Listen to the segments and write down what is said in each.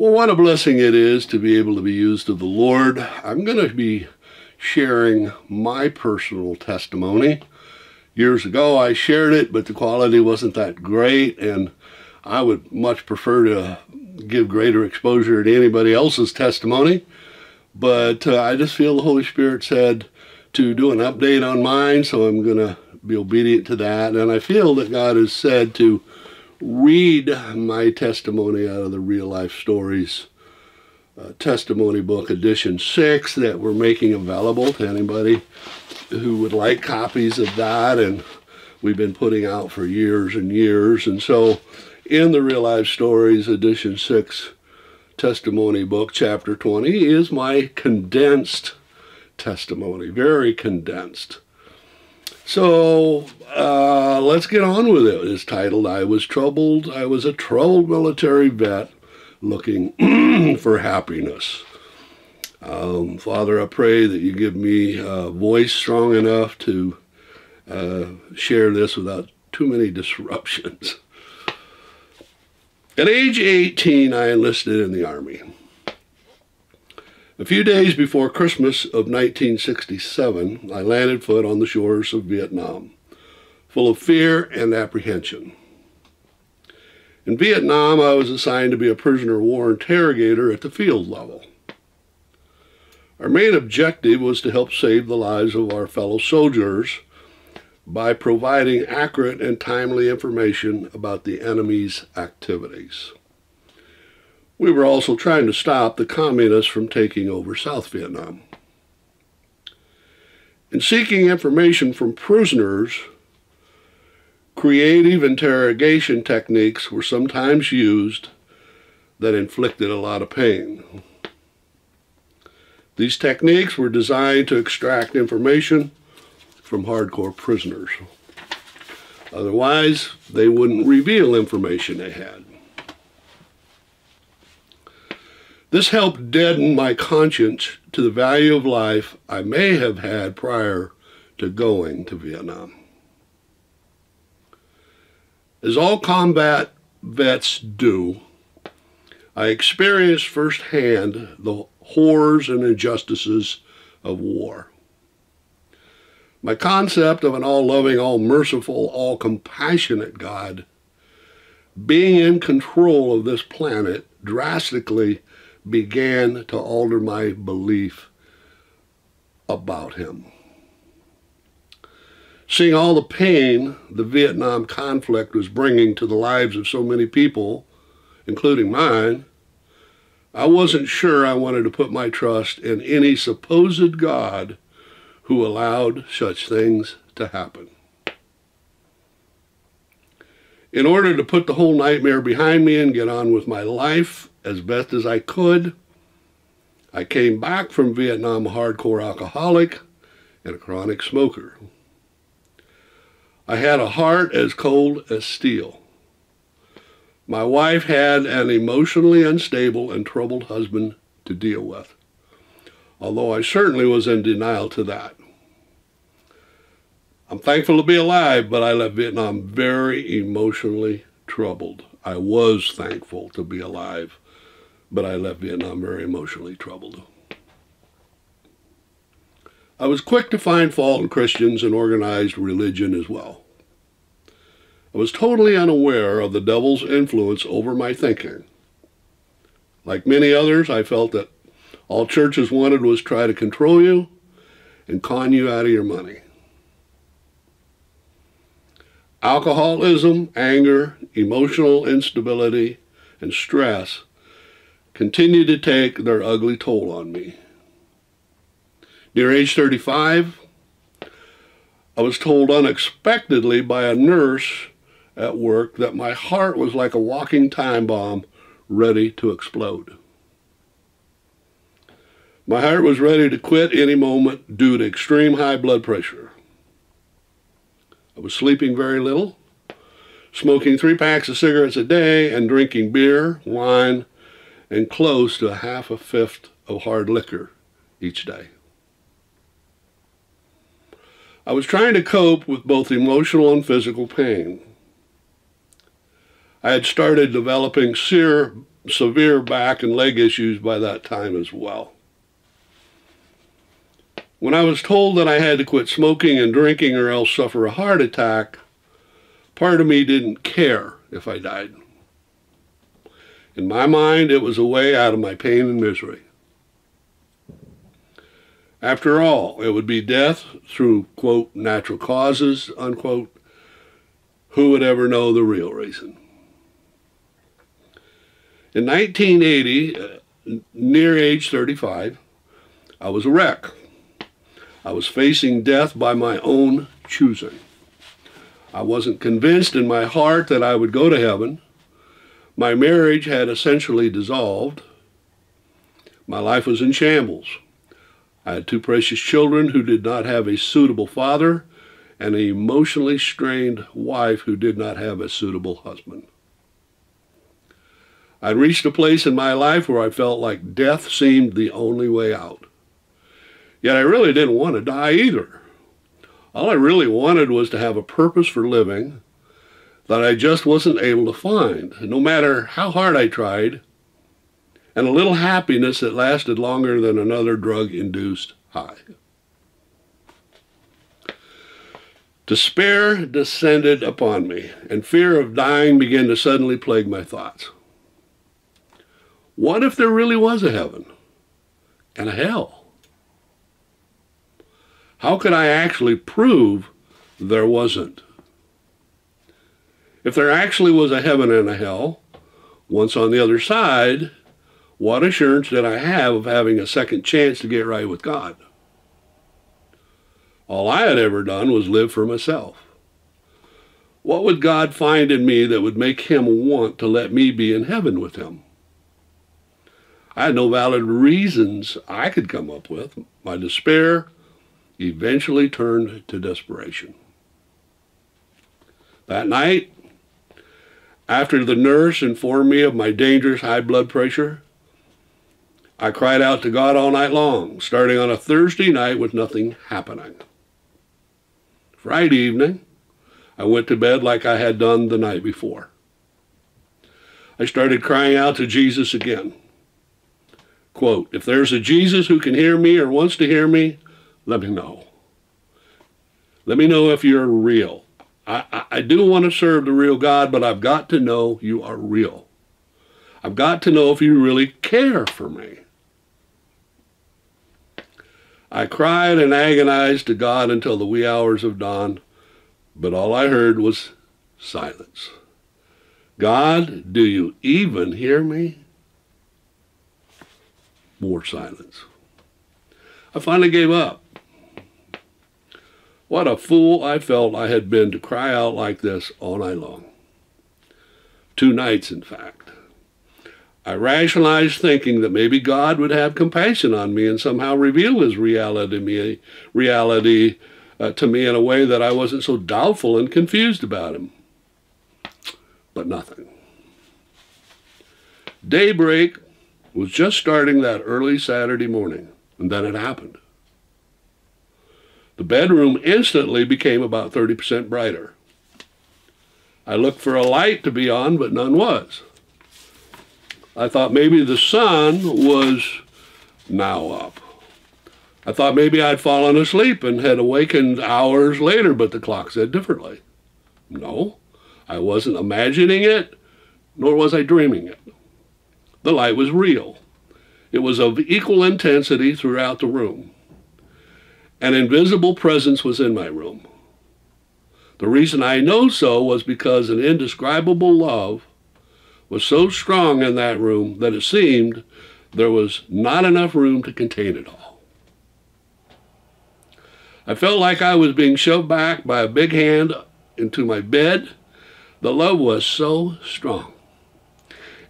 Well, what a blessing it is to be able to be used of the Lord. I'm going to be sharing my personal testimony. Years ago I shared it, but the quality wasn't that great, and I would much prefer to give greater exposure to anybody else's testimony. But I just feel the Holy Spirit said to do an update on mine, so I'm going to be obedient to that. And I feel that God has said to read my testimony out of the Real Life Stories testimony book edition 6 that we're making available to anybody who would like copies of that, and we've been putting out for years and years. And so in the Real Life Stories edition 6 testimony book, chapter 20 is my condensed testimony, very condensed. So let's get on with it. It's titled, I Was Troubled. I was a troubled military vet looking for happiness. Father, I pray that you give me a voice strong enough to share this without too many disruptions. At age 18, I enlisted in the Army. A few days before Christmas of 1967, I landed foot on the shores of Vietnam, full of fear and apprehension. In Vietnam, I was assigned to be a prisoner of war interrogator at the field level. Our main objective was to help save the lives of our fellow soldiers by providing accurate and timely information about the enemy's activities. We were also trying to stop the communists from taking over South Vietnam. In seeking information from prisoners, creative interrogation techniques were sometimes used that inflicted a lot of pain. These techniques were designed to extract information from hardcore prisoners. Otherwise, they wouldn't reveal information they had. This helped deaden my conscience to the value of life I may have had prior to going to Vietnam. As all combat vets do, I experienced firsthand the horrors and injustices of war. My concept of an all-loving, all-merciful, all-compassionate God being in control of this planet drastically began to alter my belief about him. Seeing all the pain the Vietnam conflict was bringing to the lives of so many people, including mine, I wasn't sure I wanted to put my trust in any supposed God who allowed such things to happen. In order to put the whole nightmare behind me and get on with my life as best as I could, I came back from Vietnam a hardcore alcoholic and a chronic smoker. I had a heart as cold as steel. My wife had an emotionally unstable and troubled husband to deal with, although I certainly was in denial to that. I'm thankful to be alive, but I left Vietnam very emotionally troubled. I was thankful to be alive, but I left Vietnam very emotionally troubled. I was quick to find fault in Christians and organized religion as well. I was totally unaware of the devil's influence over my thinking. Like many others, I felt that all churches wanted was try to control you and con you out of your money. Alcoholism, anger, emotional instability, and stress continued to take their ugly toll on me. Near age 35, I was told unexpectedly by a nurse at work that my heart was like a walking time bomb ready to explode. My heart was ready to quit any moment due to extreme high blood pressure. I was sleeping very little, smoking 3 packs of cigarettes a day, and drinking beer, wine, and close to half a fifth of hard liquor each day. I was trying to cope with both emotional and physical pain. I had started developing severe back and leg issues by that time as well. When I was told that I had to quit smoking and drinking or else suffer a heart attack, part of me didn't care if I died. In my mind, it was a way out of my pain and misery. After all, it would be death through, quote, natural causes, unquote. Who would ever know the real reason? In 1980, near age 35, I was a wreck. I was facing death by my own choosing. I wasn't convinced in my heart that I would go to heaven. My marriage had essentially dissolved. My life was in shambles. I had two precious children who did not have a suitable father and an emotionally strained wife who did not have a suitable husband. I reached a place in my life where I felt like death seemed the only way out. Yet I really didn't want to die either. All I really wanted was to have a purpose for living that I just wasn't able to find, no matter how hard I tried, and a little happiness that lasted longer than another drug-induced high. Despair descended upon me, and fear of dying began to suddenly plague my thoughts. What if there really was a heaven and a hell? How could I actually prove there wasn't? If there actually was a heaven and a hell, once on the other side, what assurance did I have of having a second chance to get right with God? All I had ever done was live for myself. What would God find in me that would make him want to let me be in heaven with him? I had no valid reasons I could come up with. My despair eventually turned to desperation. That night, after the nurse informed me of my dangerous high blood pressure, I cried out to God all night long, starting on a Thursday night with nothing happening. Friday evening, I went to bed like I had done the night before. I started crying out to Jesus again. Quote, "If there's a Jesus who can hear me or wants to hear me, let me know. Let me know if you're real. I do want to serve the real God, but I've got to know you are real. I've got to know if you really care for me." I cried and agonized to God until the wee hours of dawn, but all I heard was silence. "God, do you even hear me?" More silence. I finally gave up. What a fool I felt I had been to cry out like this all night long. Two nights, in fact. I rationalized thinking that maybe God would have compassion on me and somehow reveal his reality to me in a way that I wasn't so doubtful and confused about him. But nothing. Daybreak was just starting that early Saturday morning, and then it happened. The bedroom instantly became about 30% brighter. I looked for a light to be on, but none was. I thought maybe the sun was now up. I thought maybe I'd fallen asleep and had awakened hours later, but the clock said differently. No, I wasn't imagining it, nor was I dreaming it. The light was real. It was of equal intensity throughout the room. An invisible presence was in my room. The reason I know so was because an indescribable love was so strong in that room that it seemed there was not enough room to contain it all. I felt like I was being shoved back by a big hand into my bed. The love was so strong.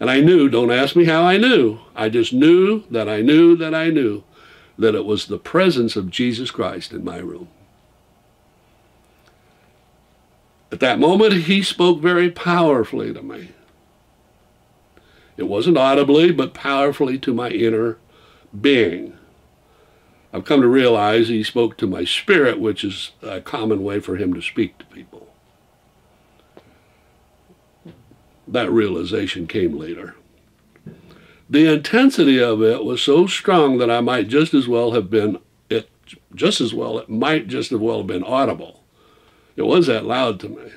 And I knew, don't ask me how I knew, I just knew that I knew that I knew that it was the presence of Jesus Christ in my room. At that moment, he spoke very powerfully to me. It wasn't audibly, but powerfully to my inner being. I've come to realize he spoke to my spirit, which is a common way for him to speak to people. That realization came later. The intensity of it was so strong that I might just as well have been, it might just as well have been audible. It was that loud to me.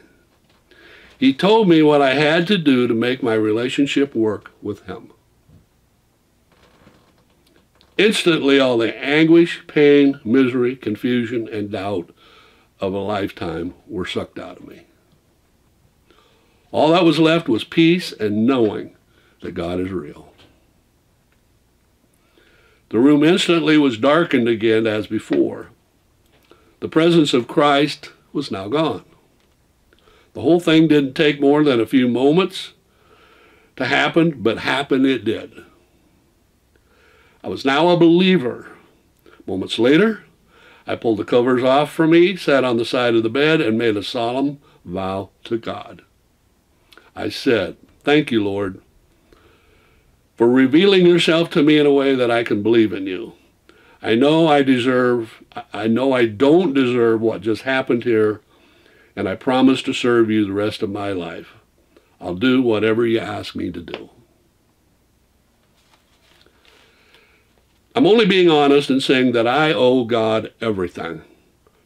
He told me what I had to do to make my relationship work with him. Instantly, all the anguish, pain, misery, confusion, and doubt of a lifetime were sucked out of me. All that was left was peace and knowing that God is real. The room instantly was darkened again as before. The presence of Christ was now gone. The whole thing didn't take more than a few moments to happen, but happen it did. I was now a believer. Moments later, I pulled the covers off for me, sat on the side of the bed, and made a solemn vow to God. I said, "Thank you, Lord, for revealing yourself to me in a way that I can believe in you. I know I don't deserve what just happened here, and I promise to serve you the rest of my life. I'll do whatever you ask me to do." I'm only being honest in saying that I owe God everything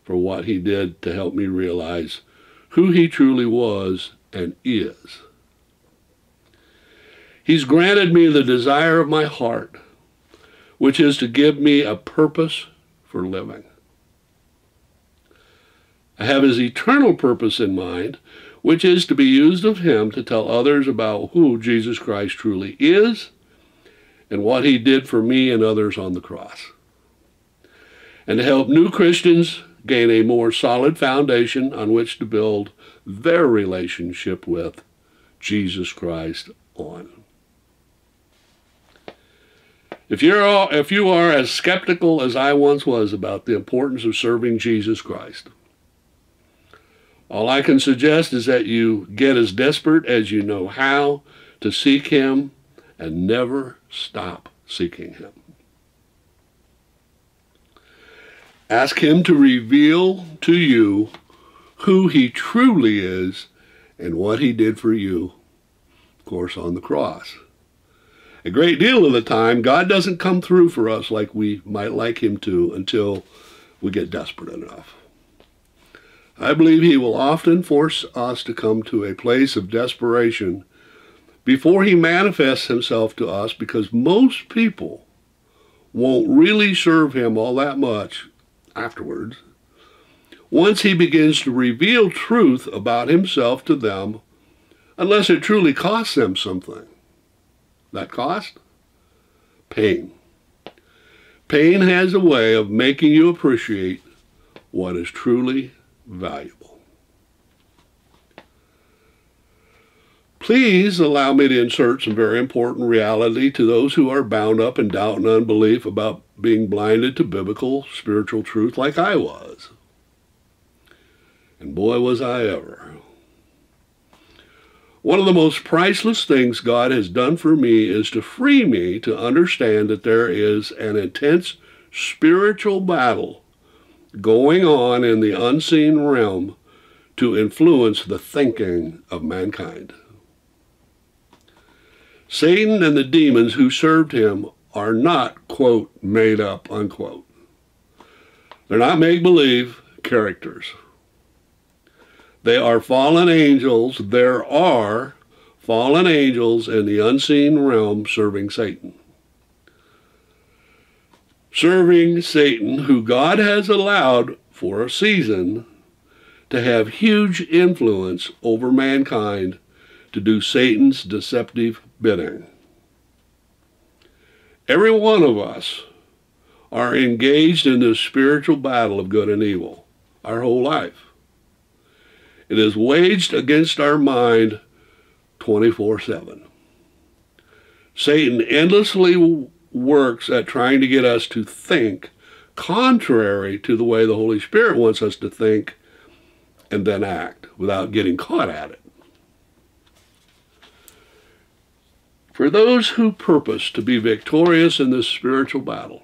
for what he did to help me realize who he truly was and is. He's granted me the desire of my heart, which is to give me a purpose for living. I have his eternal purpose in mind, which is to be used of him to tell others about who Jesus Christ truly is and what he did for me and others on the cross, and to help new Christians gain a more solid foundation on which to build their relationship with Jesus Christ on. If you are as skeptical as I once was about the importance of serving Jesus Christ, all I can suggest is that you get as desperate as you know how to seek him and never stop seeking him. Ask him to reveal to you who he truly is and what he did for you, of course, on the cross. A great deal of the time, God doesn't come through for us like we might like him to until we get desperate enough. I believe he will often force us to come to a place of desperation before he manifests himself to us, because most people won't really serve him all that much afterwards, once he begins to reveal truth about himself to them, unless it truly costs them something. That cost? Pain. Pain has a way of making you appreciate what is truly valuable. Please allow me to insert some very important reality to those who are bound up in doubt and unbelief about being blinded to biblical spiritual truth like I was. And boy, was I ever. One of the most priceless things God has done for me is to free me to understand that there is an intense spiritual battle going on in the unseen realm to influence the thinking of mankind. Satan and the demons who served him are not, quote, made up, unquote. They're not make-believe characters. They are fallen angels. There are fallen angels in the unseen realm serving Satan. Serving Satan, who God has allowed for a season to have huge influence over mankind to do Satan's deceptive bidding. Every one of us are engaged in this spiritual battle of good and evil our whole life. It is waged against our mind 24/7. Satan endlessly works at trying to get us to think contrary to the way the Holy Spirit wants us to think and then act without getting caught at it. For those who purpose to be victorious in this spiritual battle,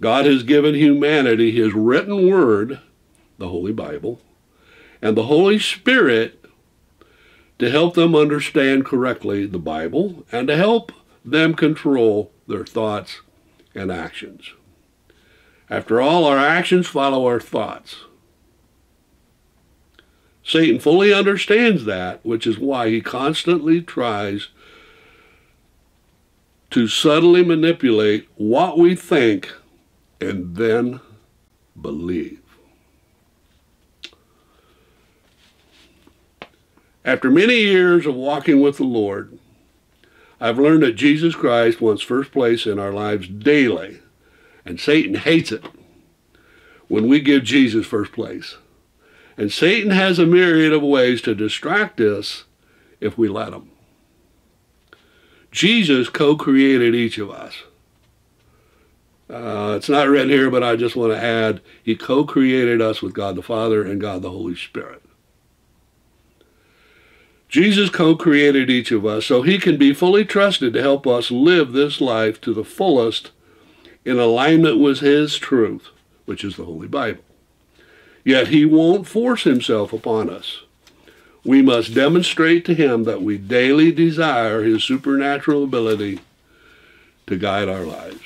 God has given humanity his written word, the Holy Bible, and the Holy Spirit to help them understand correctly the Bible and to help them control their thoughts and actions. After all, our actions follow our thoughts. Satan fully understands that, which is why he constantly tries to subtly manipulate what we think and then believe. After many years of walking with the Lord, I've learned that Jesus Christ wants first place in our lives daily, and Satan hates it when we give Jesus first place. And Satan has a myriad of ways to distract us if we let him. Jesus co-created each of us. It's not written here, but I just want to add, he co-created us with God the Father and God the Holy Spirit. Jesus co-created each of us so he can be fully trusted to help us live this life to the fullest in alignment with his truth, which is the Holy Bible. Yet he won't force himself upon us. We must demonstrate to him that we daily desire his supernatural ability to guide our lives.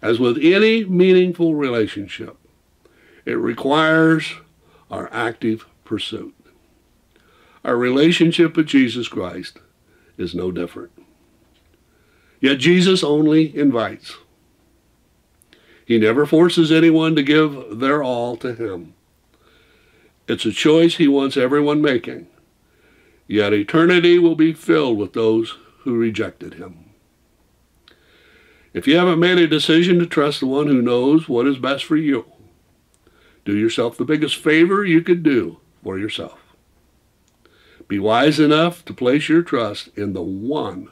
As with any meaningful relationship, it requires our active pursuit. Our relationship with Jesus Christ is no different. Yet Jesus only invites. He never forces anyone to give their all to him. It's a choice he wants everyone making. Yet eternity will be filled with those who rejected him. If you haven't made a decision to trust the one who knows what is best for you, do yourself the biggest favor you could do for yourself. Be wise enough to place your trust in the one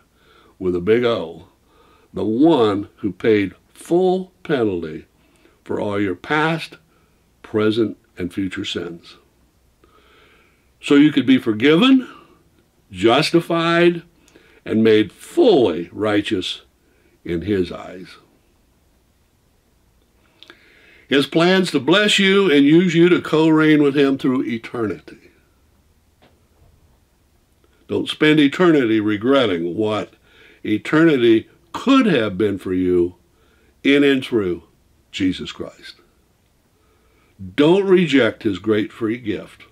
with a big O, the one who paid full penalty for all your past, present, and future sins. So you could be forgiven, justified, and made fully righteous in his eyes. His plans to bless you and use you to co-reign with him through eternity. Don't spend eternity regretting what eternity could have been for you in and through Jesus Christ. Don't reject his great free gift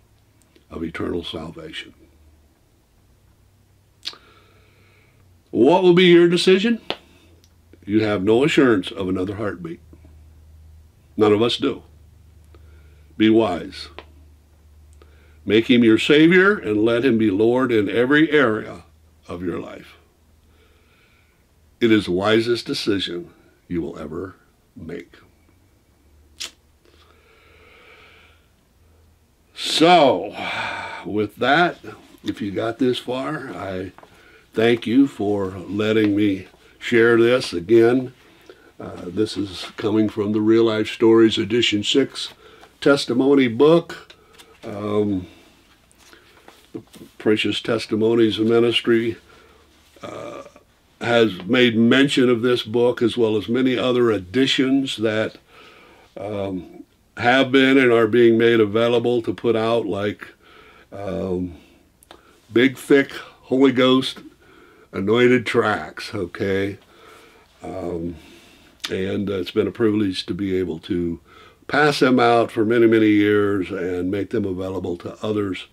of eternal salvation. What will be your decision? You have no assurance of another heartbeat. None of us do. Be wise. Make him your Savior and let him be Lord in every area of your life. It is the wisest decision you will ever make. So, with that, if you got this far, I thank you for letting me share this again. This is coming from the Real Life Stories Edition 6 testimony book. Precious Testimonies Ministry has made mention of this book, as well as many other editions that have been and are being made available to put out, like big, thick, Holy Ghost anointed tracts, okay? And it's been a privilege to be able to pass them out for many, many years and make them available to others,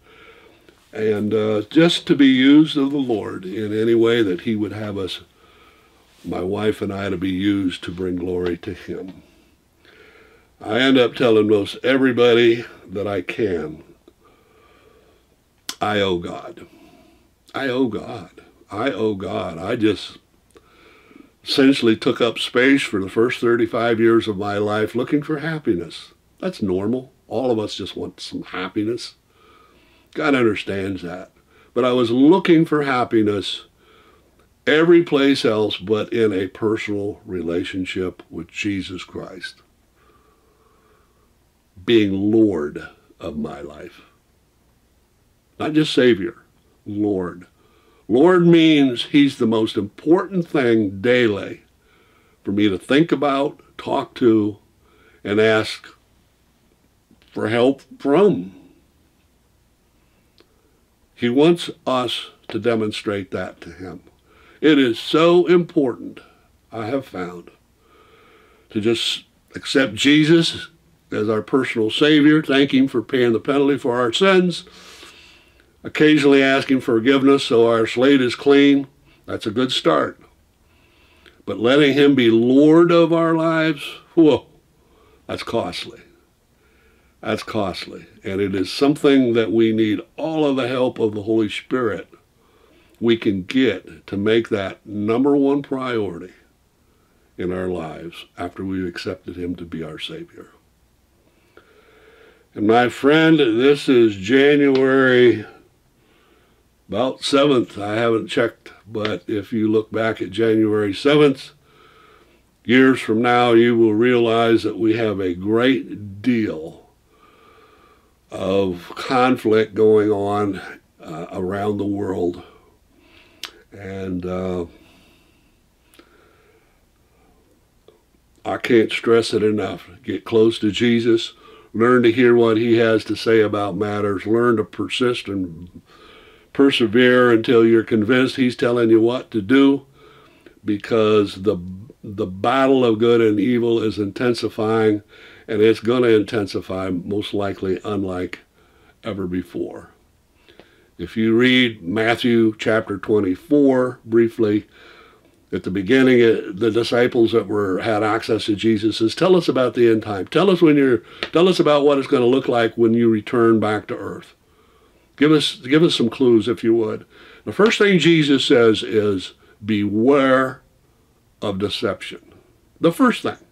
and just to be used of the Lord in any way that he would have us, my wife and I, to be used to bring glory to him. I end up telling most everybody that I can, I owe God. I owe God. I owe God. I just essentially took up space for the first 35 years of my life looking for happiness. That's normal. All of us just want some happiness. God understands that. But I was looking for happiness every place else but in a personal relationship with Jesus Christ, being Lord of my life. Not just Savior, Lord. Lord means he's the most important thing daily for me to think about, talk to, and ask for help from. He wants us to demonstrate that to him. It is so important, I have found, to just accept Jesus as our personal Savior, thank Him for paying the penalty for our sins, occasionally asking forgiveness so our slate is clean. That's a good start. But letting Him be Lord of our lives, whoa, that's costly. That's costly. And it is something that we need all of the help of the Holy Spirit we can get to make that number one priority in our lives after we've accepted Him to be our Savior. And my friend, this is January about 7th. I haven't checked, but if you look back at January 7th, years from now, you will realize that we have a great deal of conflict going on around the world. And I can't stress it enough. Get close to Jesus. Learn to hear what He has to say about matters. Learn to persist and persevere until you're convinced He's telling you what to do, because the battle of good and evil is intensifying, and it's going to intensify most likely unlike ever before. If you read Matthew chapter 24 briefly, at the beginning, the disciples that had access to Jesus says, "Tell us about the end time. Tell us about what it's going to look like when you return back to earth. Give us some clues, if you would." The first thing Jesus says is, "Beware of deception." The first thing.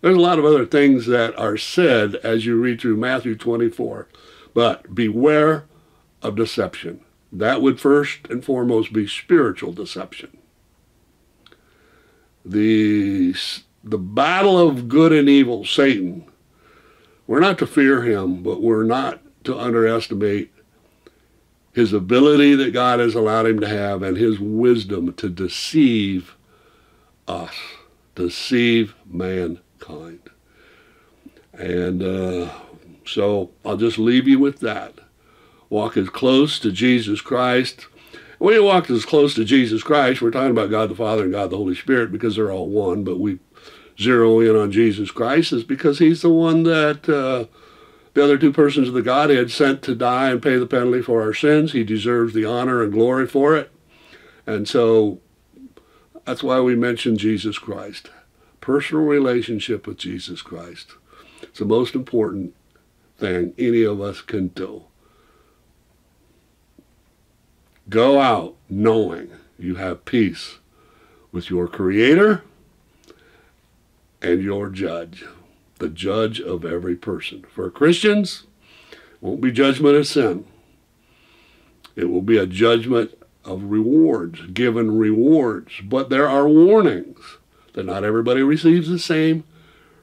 There's a lot of other things that are said as you read through Matthew 24, but beware of deception. That would first and foremost be spiritual deception. The battle of good and evil, Satan, we're not to fear him, but we're not to underestimate his ability that God has allowed him to have and his wisdom to deceive us, deceive mankind. And so I'll just leave you with that. Walk as close to Jesus Christ. When you walk as close to Jesus Christ, we're talking about God the Father and God the Holy Spirit because they're all one, but we zero in on Jesus Christ is because He's the one that the other two persons of the Godhead sent to die and pay the penalty for our sins. He deserves the honor and glory for it. And so that's why we mention Jesus Christ. Personal relationship with Jesus Christ. It's the most important thing any of us can do. Go out knowing you have peace with your Creator and your Judge, the Judge of every person. For Christians, it won't be judgment of sin. It will be a judgment of rewards, given rewards. But there are warnings that not everybody receives the same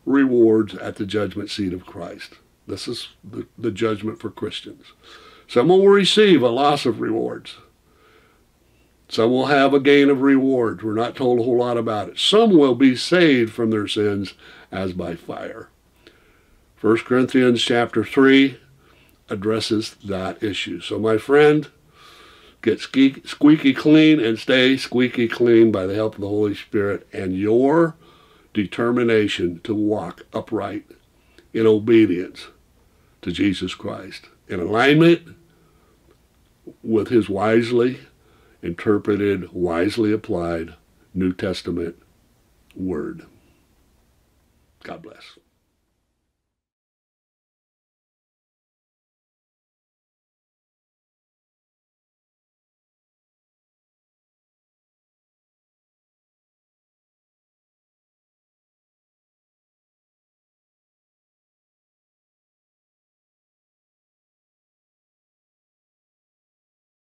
rewards at the judgment seat of Christ. This is the judgment for Christians. Some will receive a loss of rewards. Some will have a gain of rewards. We're not told a whole lot about it. Some will be saved from their sins as by fire. 1 Corinthians chapter 3 addresses that issue. So my friend, get squeaky clean and stay squeaky clean by the help of the Holy Spirit and your determination to walk upright in obedience to Jesus Christ, in alignment with His wisely interpreted, wisely applied New Testament word. God bless.